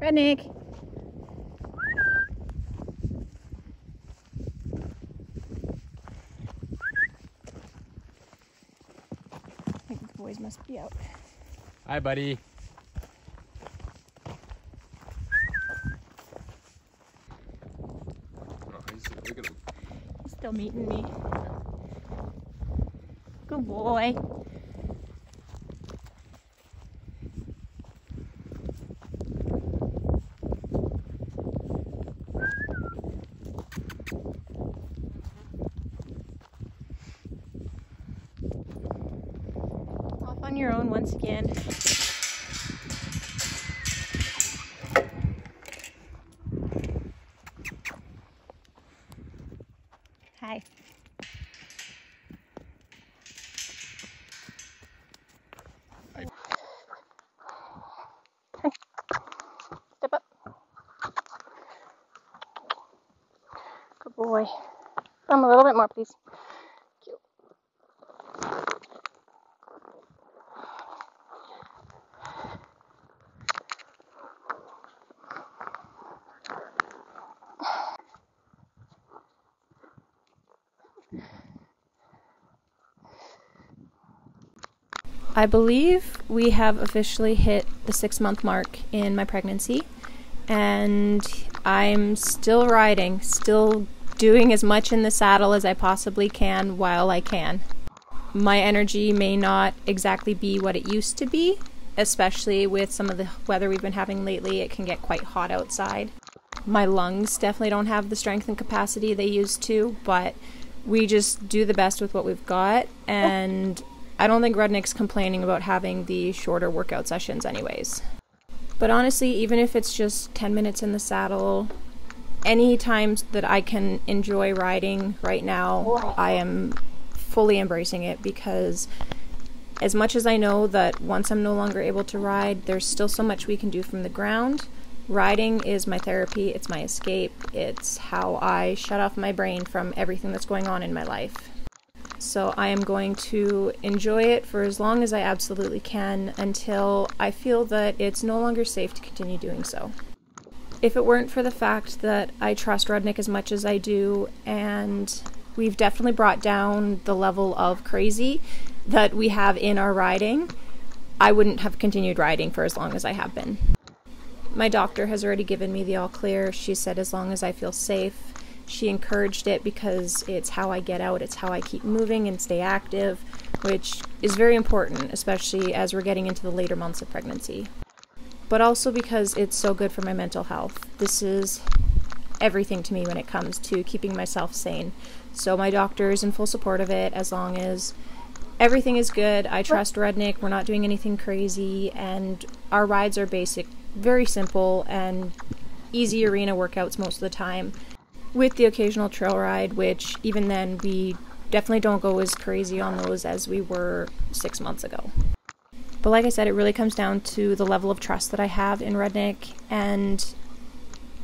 Rudnik. I think the boys must be out. Hi, buddy. Look at him. He's still meeting me. Good boy. Off on your own once again. Hi. Step up. Good boy. Come a little bit more, please. Cute. I believe we have officially hit the 6-month mark in my pregnancy, and I'm still riding, still doing as much in the saddle as I possibly can while I can. My energy may not exactly be what it used to be, especially with some of the weather we've been having lately. It can get quite hot outside. My lungs definitely don't have the strength and capacity they used to, but we just do the best with what we've got, and I don't think Rudnik's complaining about having the shorter workout sessions anyways. But honestly, even if it's just 10 minutes in the saddle, any times that I can enjoy riding right now, I am fully embracing it, because as much as I know that once I'm no longer able to ride, there's still so much we can do from the ground. Riding is my therapy, it's my escape, it's how I shut off my brain from everything that's going on in my life. So I am going to enjoy it for as long as I absolutely can, until I feel that it's no longer safe to continue doing so. If it weren't for the fact that I trust Rudnik as much as I do, and we've definitely brought down the level of crazy that we have in our riding, I wouldn't have continued riding for as long as I have been. My doctor has already given me the all clear. She said as long as I feel safe. She encouraged it because it's how I get out, it's how I keep moving and stay active, which is very important, especially as we're getting into the later months of pregnancy. But also because it's so good for my mental health. This is everything to me when it comes to keeping myself sane. So my doctor is in full support of it as long as everything is good. I trust Rudnik, we're not doing anything crazy, and our rides are basic, very simple, and easy arena workouts most of the time, with the occasional trail ride, which even then we definitely don't go as crazy on those as we were 6 months ago. But like I said, it really comes down to the level of trust that I have in Rudnik, and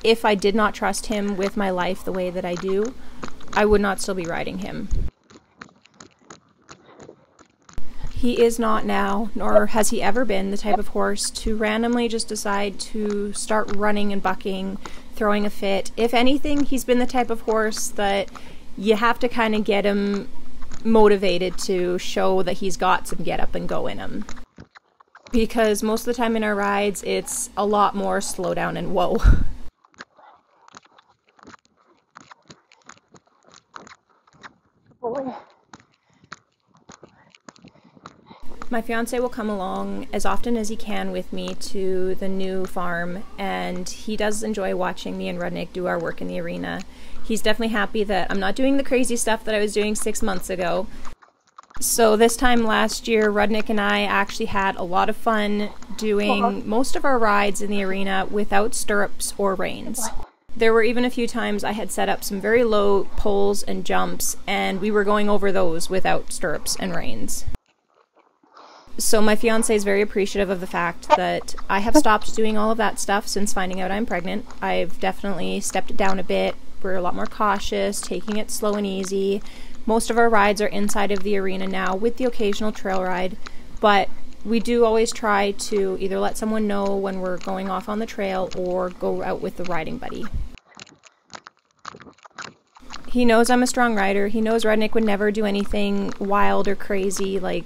if I did not trust him with my life the way that I do, I would not still be riding him. He is not now, nor has he ever been, the type of horse to randomly just decide to start running and bucking, throwing a fit. If anything, he's been the type of horse that you have to kind of get him motivated to show that he's got some get up and go in him. Because most of the time in our rides, it's a lot more slow down and whoa. Oh. My fiancé will come along as often as he can with me to the new farm, and he does enjoy watching me and Rudnik do our work in the arena. He's definitely happy that I'm not doing the crazy stuff that I was doing 6 months ago. So this time last year, Rudnik and I actually had a lot of fun doing most of our rides in the arena without stirrups or reins. There were even a few times I had set up some very low poles and jumps, and we were going over those without stirrups and reins. So my fiancé is very appreciative of the fact that I have stopped doing all of that stuff since finding out I'm pregnant. I've definitely stepped it down a bit. We're a lot more cautious, taking it slow and easy. Most of our rides are inside of the arena now, with the occasional trail ride, but We do always try to either let someone know when we're going off on the trail or go out with the riding buddy. He knows I'm a strong rider. He knows Rudnik would never do anything wild or crazy, like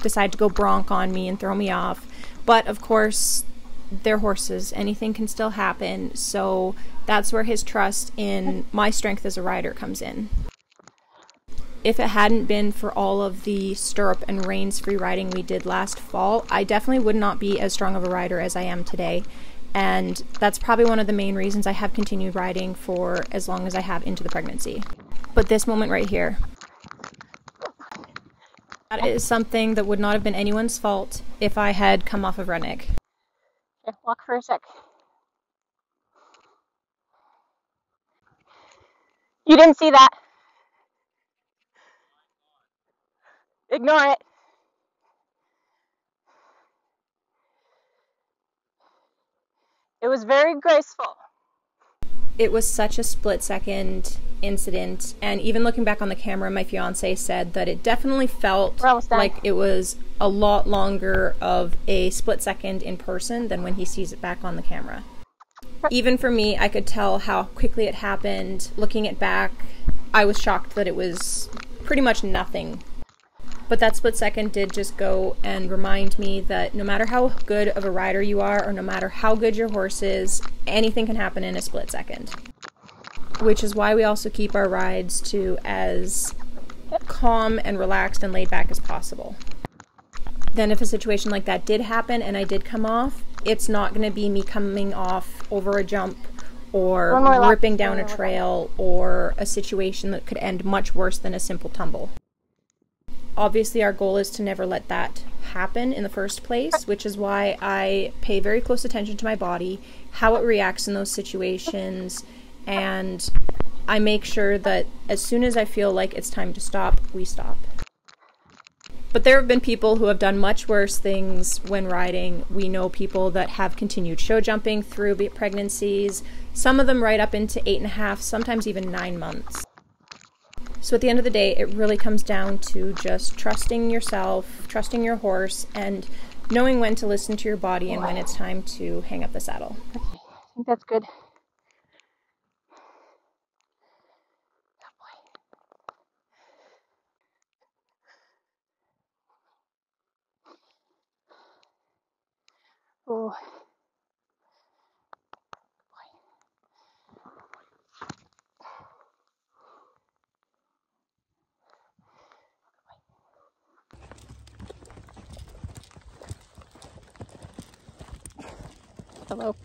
decide to go bronc on me and throw me off. But of course, they're horses. Anything can still happen. So that's where his trust in my strength as a rider comes in. If it hadn't been for all of the stirrup and reins free riding we did last fall, I definitely would not be as strong of a rider as I am today. And that's probably one of the main reasons I have continued riding for as long as I have into the pregnancy. But this moment right here, that is something that would not have been anyone's fault if I had come off of Rudnik. Yeah, walk for a sec. You didn't see that. Ignore it. It was very graceful. It was such a split-second incident, and even looking back on the camera, my fiancé said that it definitely felt like it was a lot longer of a split second in person than when he sees it back on the camera. Even for me, I could tell how quickly it happened. Looking it back, I was shocked that it was pretty much nothing. But that split second did just go and remind me that no matter how good of a rider you are, or no matter how good your horse is, anything can happen in a split second. Which is why we also keep our rides to as calm and relaxed and laid back as possible. Then if a situation like that did happen and I did come off, it's not going to be me coming off over a jump or ripping down a trail or a situation that could end much worse than a simple tumble. Obviously, our goal is to never let that happen in the first place, which is why I pay very close attention to my body, how it reacts in those situations, and I make sure that as soon as I feel like it's time to stop, we stop. But there have been people who have done much worse things when riding. We know people that have continued show jumping through pregnancies, some of them right up into 8.5, sometimes even 9 months. So at the end of the day, it really comes down to just trusting yourself, trusting your horse, and knowing when to listen to your body and when it's time to hang up the saddle. Okay, I think that's good. Good boy. Oh. Hello.